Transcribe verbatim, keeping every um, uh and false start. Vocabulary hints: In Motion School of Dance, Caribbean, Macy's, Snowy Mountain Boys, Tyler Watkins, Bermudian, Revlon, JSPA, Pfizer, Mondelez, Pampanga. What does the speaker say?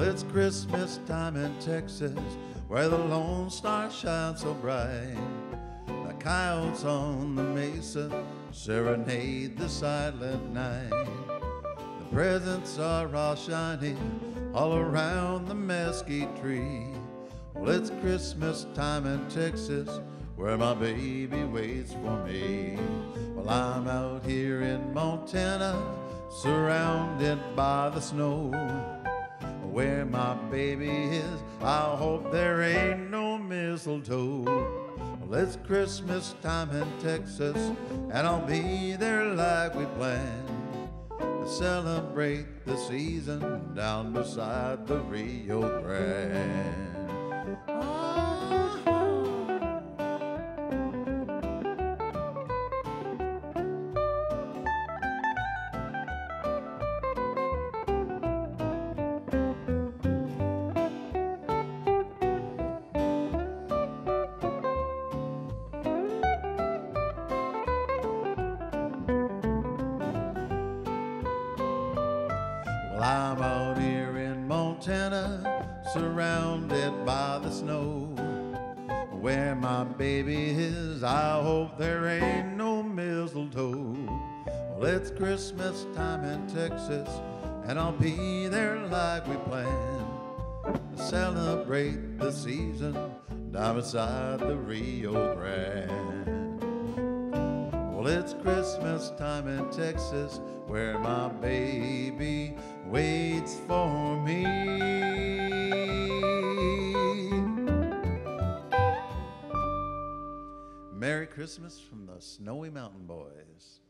Well, it's Christmas time in Texas, where the lone star shines so bright. The coyotes on the mesa serenade the silent night. The presents are all shining all around the mesquite tree. Well, it's Christmas time in Texas, where my baby waits for me. Well, I'm out here in Montana, surrounded by the snow. Where my baby is, I hope there ain't no mistletoe. Well, it's Christmas time in Texas, and I'll be there like we planned, to celebrate the season down beside the Rio Grande. I'm out here in Montana, surrounded by the snow. Where my baby is, I hope there ain't no mistletoe. Well, it's Christmas time in Texas, and I'll be there like we planned, to celebrate the season down beside the Rio Grande. Well, it's Christmas time in Texas, where my baby waits for me. Merry Christmas from the Snowy Mountain Boys.